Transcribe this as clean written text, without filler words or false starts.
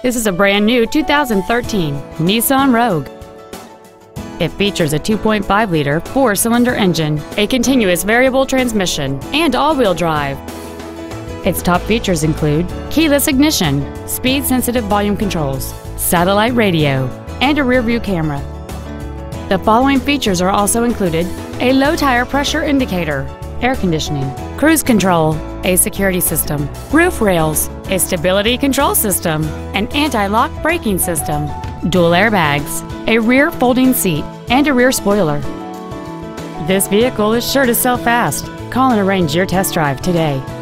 This is a brand new 2013 Nissan Rogue. It features a 2.5-liter four-cylinder engine, a continuous variable transmission, and all-wheel drive. Its top features include keyless ignition, speed-sensitive volume controls, satellite radio, and a rear-view camera. The following features are also included: a low-tire pressure indicator, air conditioning, cruise control, a security system, roof rails, a stability control system, an anti-lock braking system, dual airbags, a rear folding seat, and a rear spoiler. This vehicle is sure to sell fast. Call and arrange your test drive today.